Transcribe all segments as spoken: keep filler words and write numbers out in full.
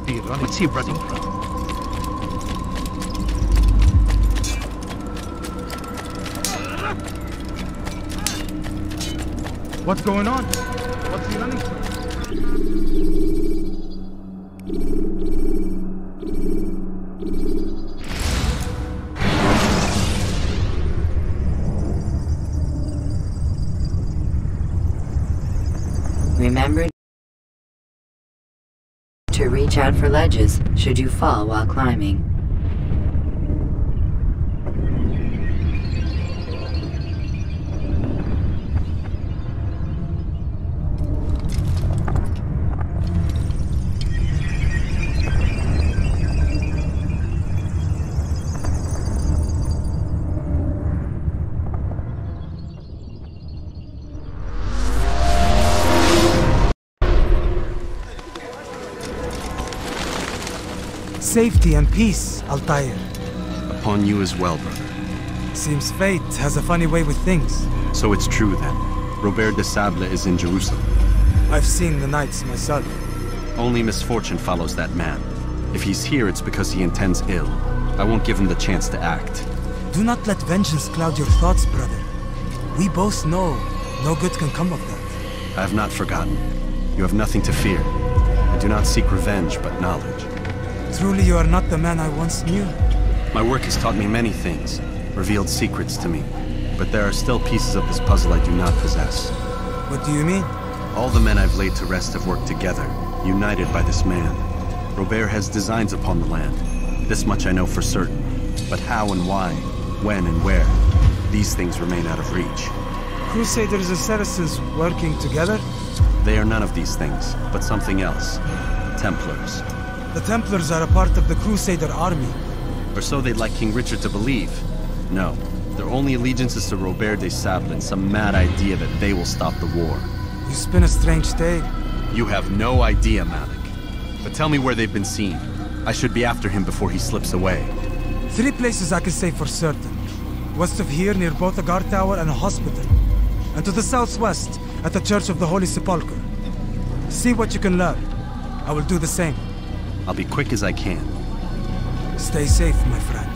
must be running. What's he running from? What's going on? What's he running from? Remember to reach out for ledges should you fall while climbing. Safety and peace, Altair. Upon you as well, brother. Seems fate has a funny way with things. So it's true then. Robert de Sablé is in Jerusalem. I've seen the knights myself. Only misfortune follows that man. If he's here, it's because he intends ill. I won't give him the chance to act. Do not let vengeance cloud your thoughts, brother. We both know no good can come of that. I have not forgotten. You have nothing to fear. I do not seek revenge, but knowledge. Truly, you are not the man I once knew. My work has taught me many things, revealed secrets to me. But there are still pieces of this puzzle I do not possess. What do you mean? All the men I've laid to rest have worked together, united by this man. Robert has designs upon the land. This much I know for certain. But how and why, when and where, these things remain out of reach. Crusaders and Saracens working together? They are none of these things, but something else. Templars. The Templars are a part of the Crusader army. Or so they'd like King Richard to believe. No, their only allegiance is to Robert de Sablé and some mad idea that they will stop the war. You spin a strange tale. You have no idea, Malik. But tell me where they've been seen. I should be after him before he slips away. Three places I can say for certain. West of here, near both a guard tower and a hospital. And to the southwest, at the Church of the Holy Sepulchre. See what you can learn. I will do the same. I'll be quick as I can. Stay safe, my friend.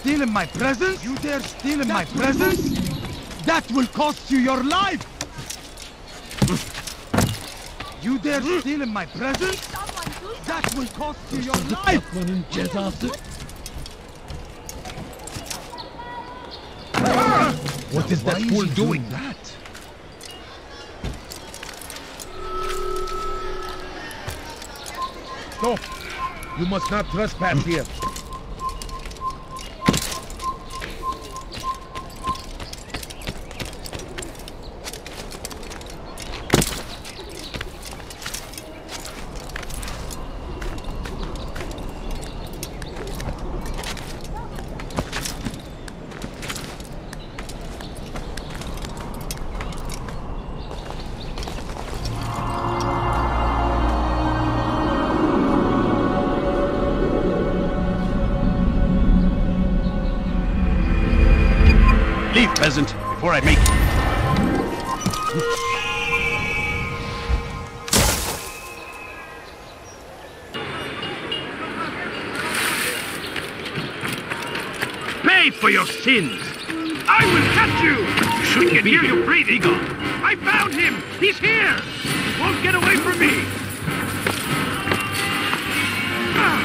Steal in my presence? You dare steal in my presence? That will cost you your life! You dare steal in my presence? That will cost you your life! What is that fool doing? That? Stop! You must not trespass here. Before I make you. pay for your sins. I will catch you. You shouldn't get here, you brave eagle. I found him. He's here. He won't get away from me. Stop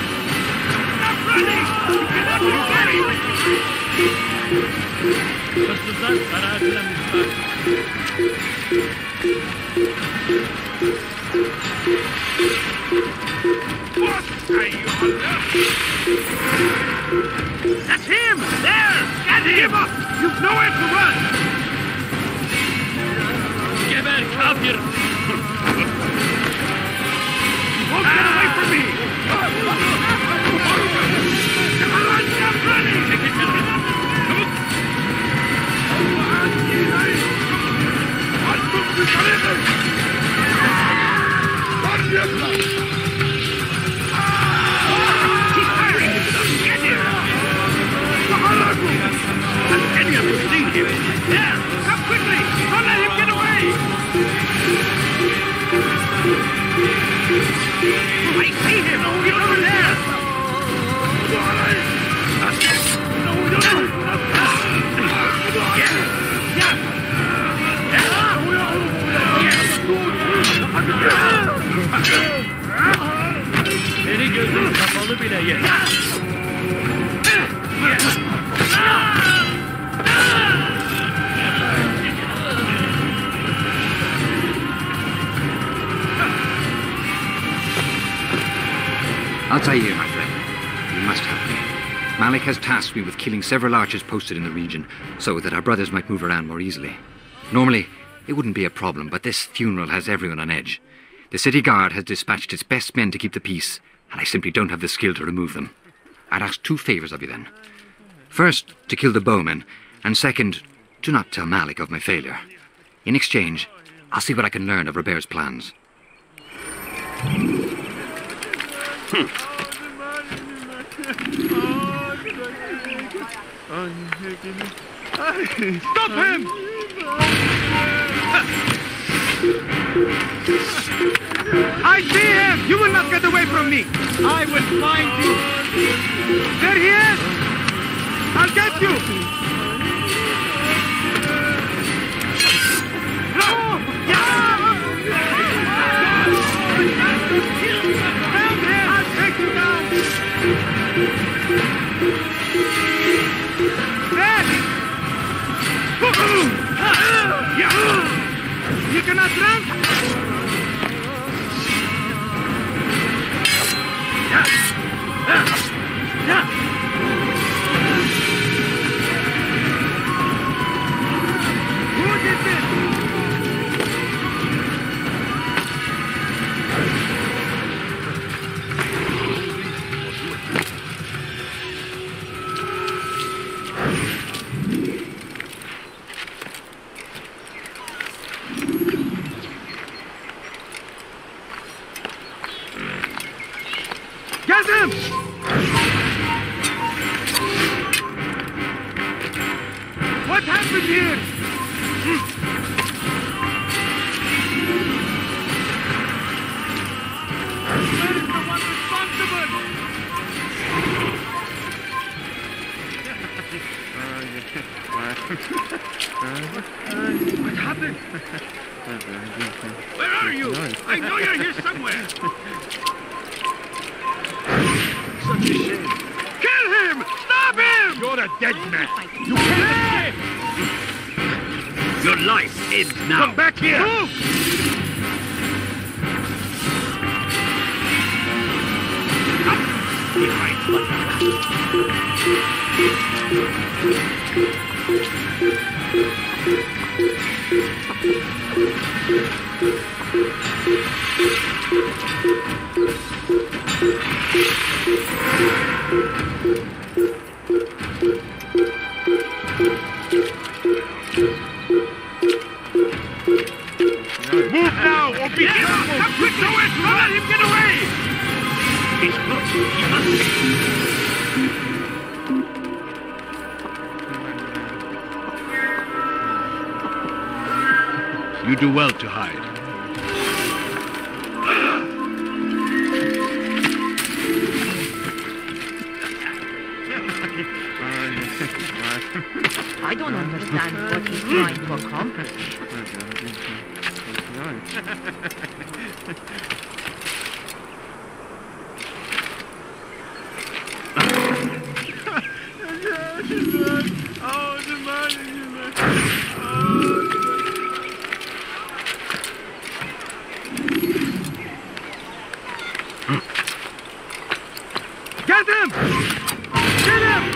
running. You cannot be carried. Just as that, Saracen is back. What? Are you under? That's him! There! Get him up! You've nowhere to run! Give it, come here! You won't get away from me! Stop running! Come on! Come on! Come on! Any of you seen him? There! Come quickly! Don't let him get away! Oh, I see him! He's over there! No, no! Yes! Yes! Yes! Any good thing come on the yes! Altaïr, my friend, you must help me. Malik has tasked me with killing several archers posted in the region so that our brothers might move around more easily. Normally, it wouldn't be a problem, but this funeral has everyone on edge. The city guard has dispatched its best men to keep the peace, and I simply don't have the skill to remove them. I'd ask two favors of you then. First, to kill the bowmen, and second, do not tell Malik of my failure. In exchange, I'll see what I can learn of Robert's plans. Hmm. Stop him! I see him! You will not get away from me! I will find you! There he is! I'll get you! I'll take you down! Red! You cannot run? Yeah! Thank you. I don't understand what he's trying to accomplish. Get him! Get him!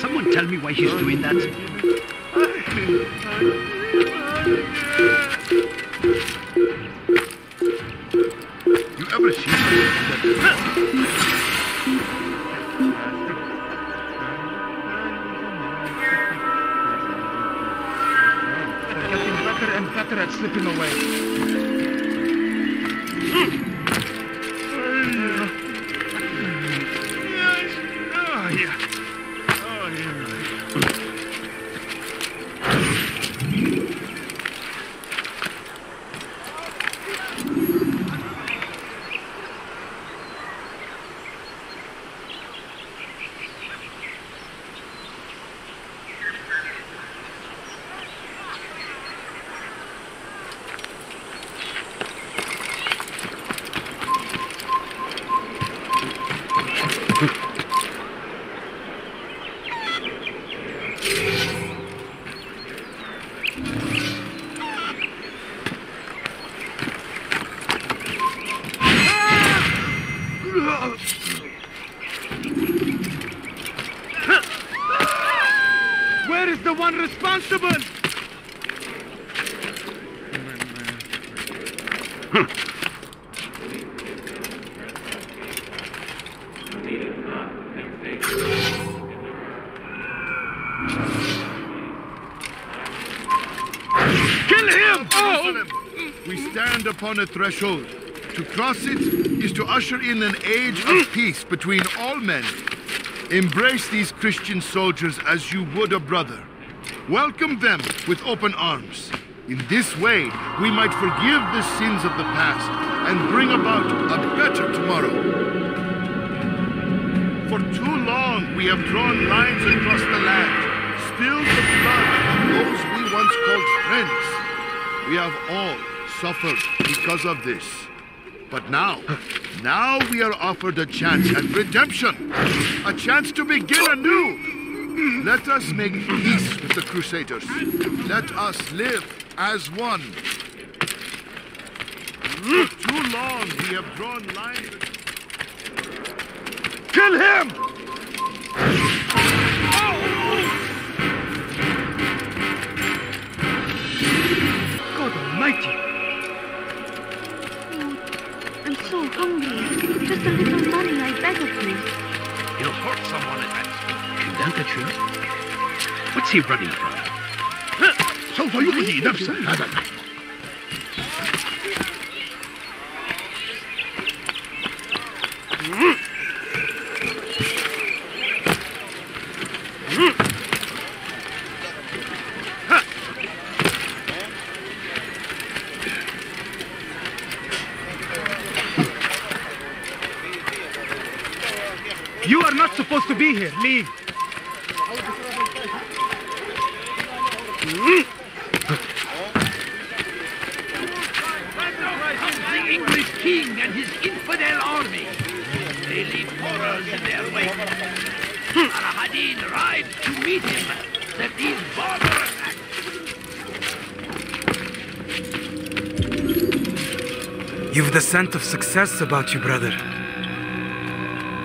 Someone tell me why he's doing that. You ever see that? Getting better and better at slipping away. Upon a threshold. To cross it is to usher in an age of peace between all men. Embrace these Christian soldiers as you would a brother. Welcome them with open arms. In this way, we might forgive the sins of the past and bring about a better tomorrow. For too long, we have drawn lines across the land, spilled the blood of those we once called friends. We have all suffered because of this. But now, now we are offered a chance at redemption, a chance to begin anew. Let us make peace with the Crusaders. Let us live as one. For too long we have drawn lines. Kill him! Oh! God Almighty! I'm so hungry. Just a little money, I beg of you. He'll hurt someone at that speed. Isn't that true? What's he running from? سوف يؤذي نفسه هذا. To be here, leave. The English king and his infidel army. They leave horrors in their wake. Al-Hadid rides to meet him. That these barbar attacks. You've the scent of success about you, brother.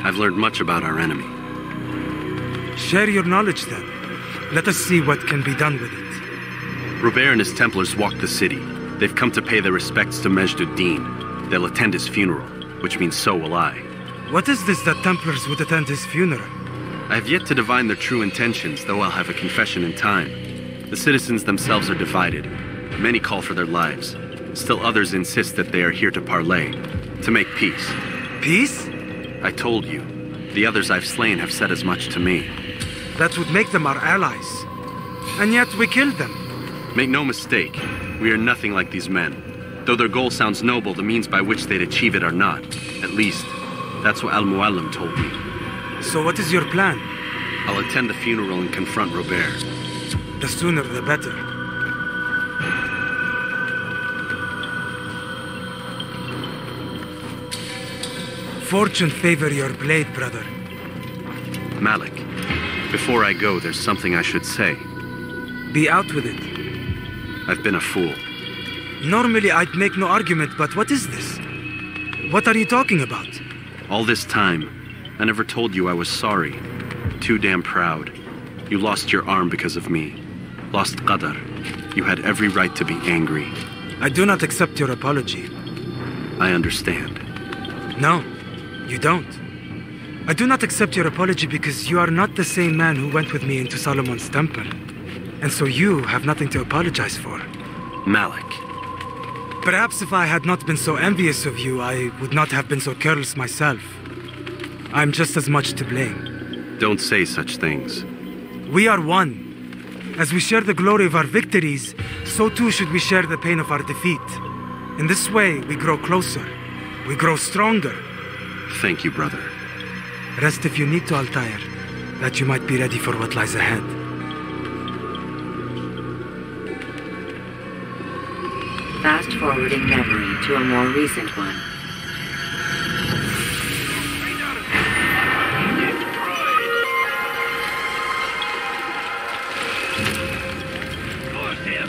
I've learned much about our enemy. Share your knowledge, then. Let us see what can be done with it. Robert and his Templars walked the city. They've come to pay their respects to Mejduddin. They'll attend his funeral, which means so will I. What is this that Templars would attend his funeral? I have yet to divine their true intentions, though I'll have a confession in time. The citizens themselves are divided. Many call for their lives. Still others insist that they are here to parley, to make peace. Peace? I told you. The others I've slain have said as much to me. That would make them our allies. And yet we killed them. Make no mistake, we are nothing like these men. Though their goal sounds noble, the means by which they'd achieve it are not. At least, that's what Al Mualim told me. So what is your plan? I'll attend the funeral and confront Robert. The sooner the better. Fortune favor your blade, brother. Malik, before I go, there's something I should say. Be out with it. I've been a fool. Normally I'd make no argument, but what is this? What are you talking about? All this time, I never told you I was sorry. Too damn proud. You lost your arm because of me. Lost Qadar. You had every right to be angry. I do not accept your apology. I understand. No, you don't. I do not accept your apology because you are not the same man who went with me into Solomon's temple. And so you have nothing to apologize for. Malik. Perhaps if I had not been so envious of you, I would not have been so careless myself. I'm just as much to blame. Don't say such things. We are one. As we share the glory of our victories, so too should we share the pain of our defeat. In this way, we grow closer. We grow stronger. Thank you, brother. Rest if you need to, Altair, that you might be ready for what lies ahead. Fast forwarding memory to a more recent one. For them,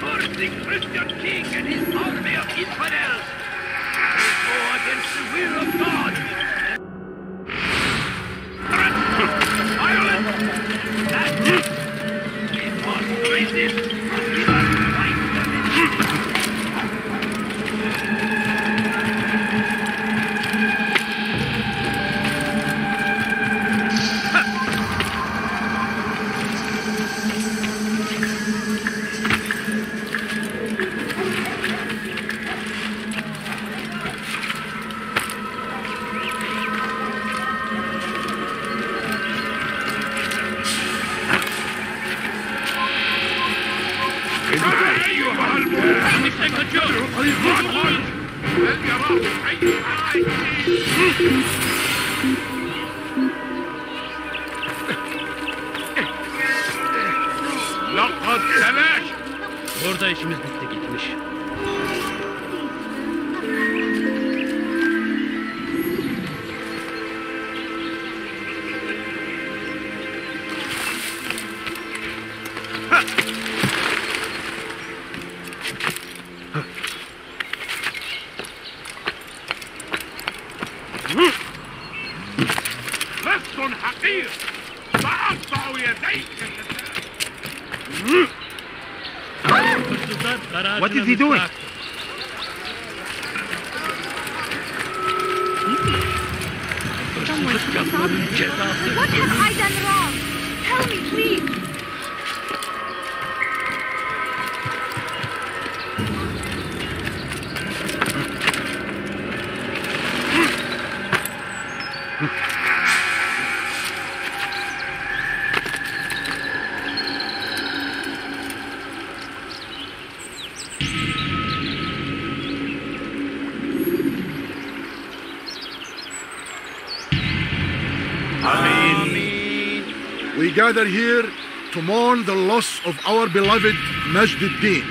for the Christian king and his army of infidels, to go against the will of God. Ireland, that's it. It was racist. It was white. Burada işimiz bitti gitmiş. What is he doing? Someone stop me. What have I done wrong? Tell me, please. We gather here to mourn the loss of our beloved Mejduddin,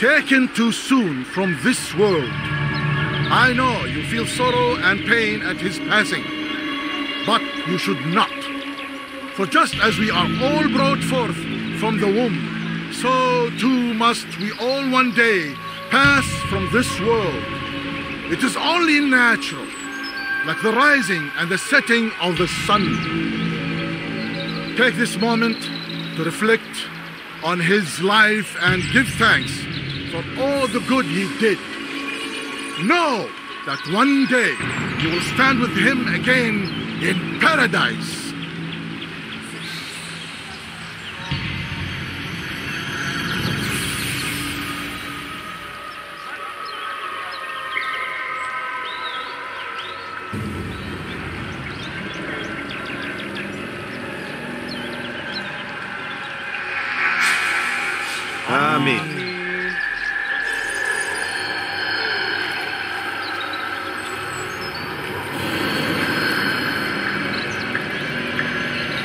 taken too soon from this world. I know you feel sorrow and pain at his passing, but you should not. For just as we are all brought forth from the womb, so too must we all one day pass from this world. It is only natural, like the rising and the setting of the sun. Take this moment to reflect on his life and give thanks for all the good he did. Know that one day you will stand with him again in paradise.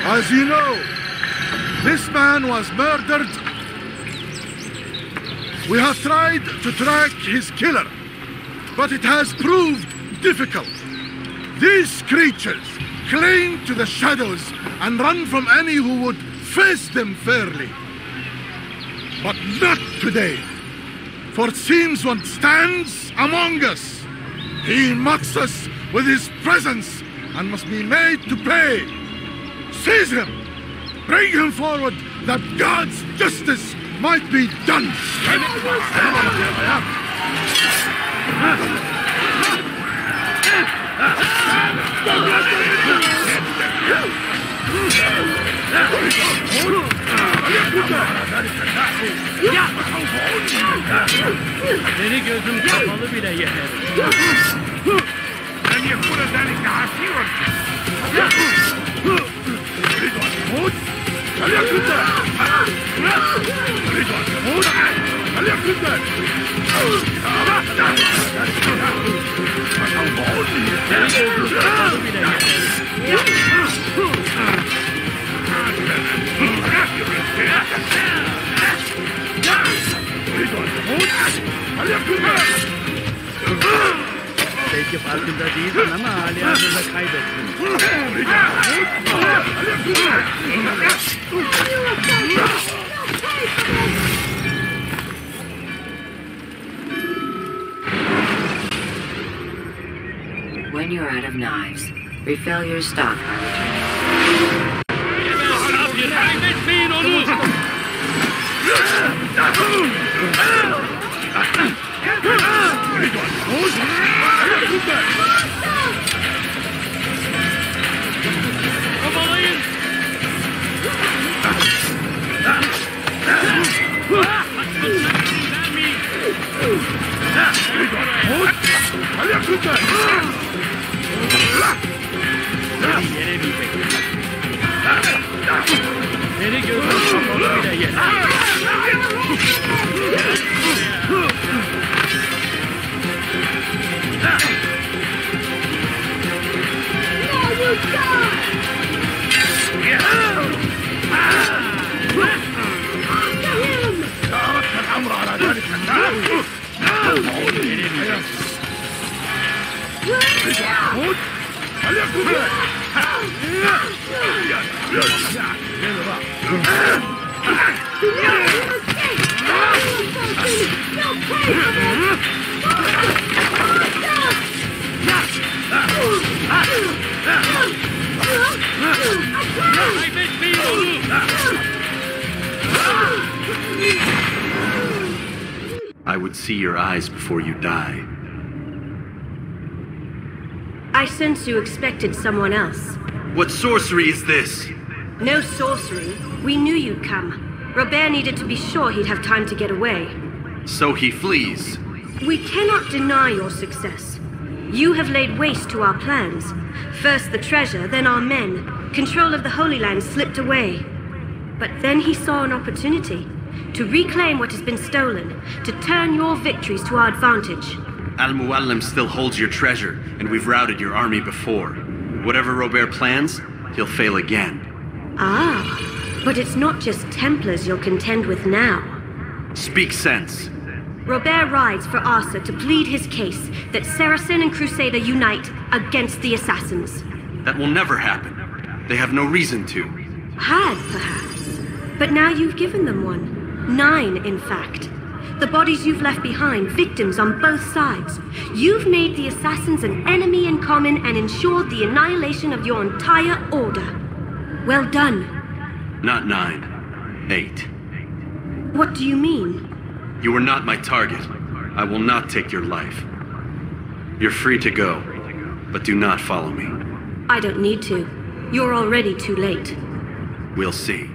As you know, this man was murdered. We have tried to track his killer, but it has proved difficult. These creatures cling to the shadows and run from any who would face them fairly. But not today, for since one stands among us, he mocks us with his presence and must be made to pay. Seize him! Bring him forward, that God's justice might be done! When you're out of knives, refill your stock by return. I would see your eyes before you die. I sense you expected someone else. What sorcery is this? No sorcery. We knew you'd come. Robert needed to be sure he'd have time to get away. So he flees. We cannot deny your success. You have laid waste to our plans. First the treasure, then our men. Control of the Holy Land slipped away. But then he saw an opportunity to reclaim what has been stolen, to turn your victories to our advantage. Al Mualim still holds your treasure, and we've routed your army before. Whatever Robert plans, he'll fail again. Ah, but it's not just Templars you'll contend with now. Speak sense. Robert rides for Arsa to plead his case that Saracen and Crusader unite against the assassins. That will never happen. They have no reason to. Had, perhaps. But now you've given them one. Nine, in fact. The bodies you've left behind, victims on both sides. You've made the assassins an enemy in common and ensured the annihilation of your entire order. Well done. Not nine. Eight. What do you mean? You were not my target. I will not take your life. You're free to go, but do not follow me. I don't need to. You're already too late. We'll see.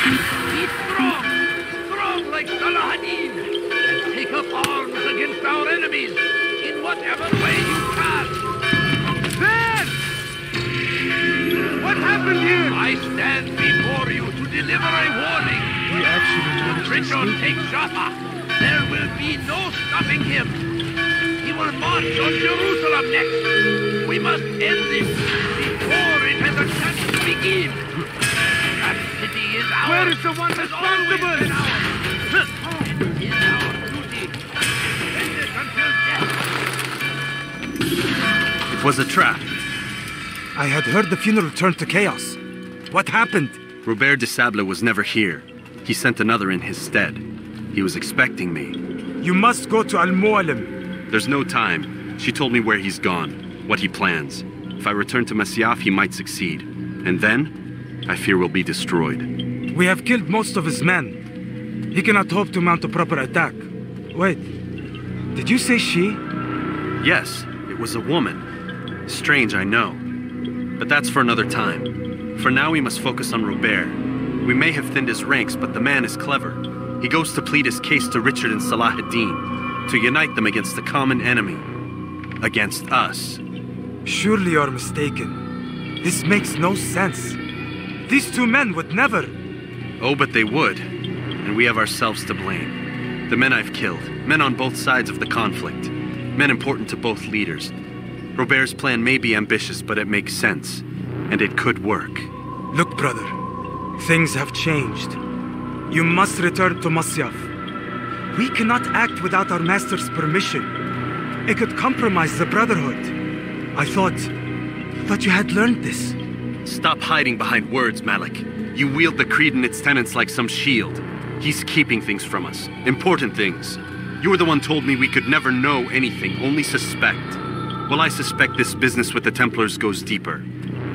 Be strong, strong like Saladin, and take up arms against our enemies in whatever way you can. Then! What happened here? I stand before you to deliver a warning. The action when Richard takes Joppa, there will be no stopping him. He will march on Jerusalem next. We must end this before it has a chance to begin. Where is the one responsible? It is our duty. Defend it until death. It was a trap. I had heard the funeral turned to chaos. What happened? Robert de Sablé was never here. He sent another in his stead. He was expecting me. You must go to Al Mualim. There's no time. She told me where he's gone, what he plans. If I return to Masyaf, he might succeed. And then? I fear we'll be destroyed. We have killed most of his men. He cannot hope to mount a proper attack. Wait, did you say she? Yes, it was a woman. Strange, I know. But that's for another time. For now, we must focus on Robert. We may have thinned his ranks, but the man is clever. He goes to plead his case to Richard and Salah ad-Din, to unite them against the common enemy. Against us. Surely you're mistaken. This makes no sense. These two men would never... Oh, but they would. And we have ourselves to blame. The men I've killed. Men on both sides of the conflict. Men important to both leaders. Robert's plan may be ambitious, but it makes sense. And it could work. Look, brother. Things have changed. You must return to Masyaf. We cannot act without our master's permission. It could compromise the Brotherhood. I thought... I thought you had learned this. Stop hiding behind words, Malik. You wield the creed and its tenets like some shield. He's keeping things from us. Important things. You're the one told me we could never know anything, only suspect. Well, I suspect this business with the Templars goes deeper.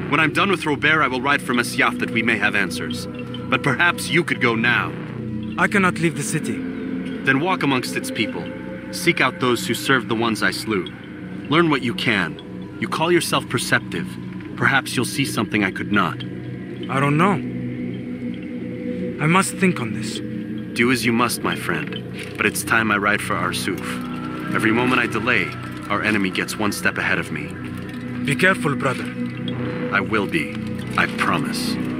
When I'm done with Robert, I will ride for Masyaf that we may have answers. But perhaps you could go now. I cannot leave the city. Then walk amongst its people. Seek out those who served the ones I slew. Learn what you can. You call yourself perceptive. Perhaps you'll see something I could not. I don't know. I must think on this. Do as you must, my friend. But it's time I ride for Arsuf. Every moment I delay, our enemy gets one step ahead of me. Be careful, brother. I will be. I promise.